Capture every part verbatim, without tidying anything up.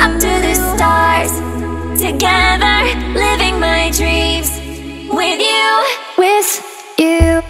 up to the stars. Together, living my dreams. With you, with you.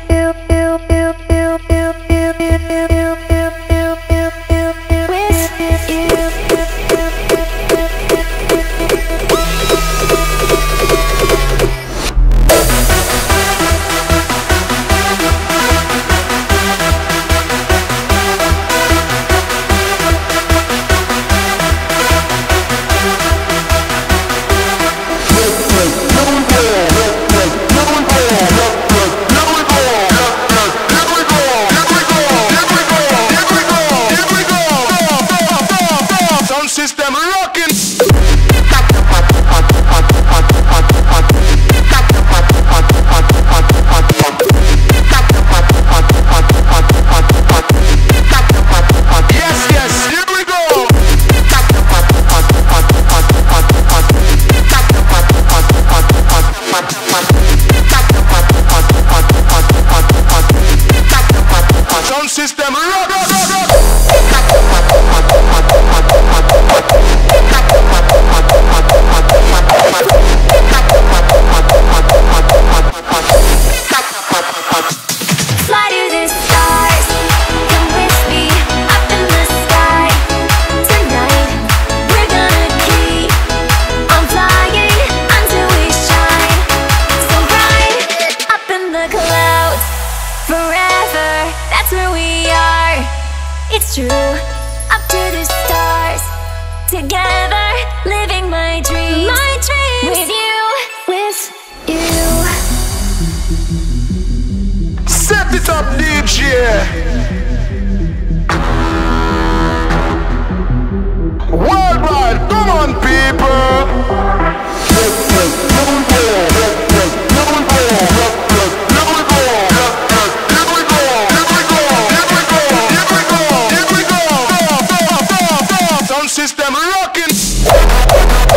System rockin'. It's true, up to the stars. Together, living my dreams. My dreams. With you, with you. Set it up, D J. Worldwide, come on, people. System rockin'.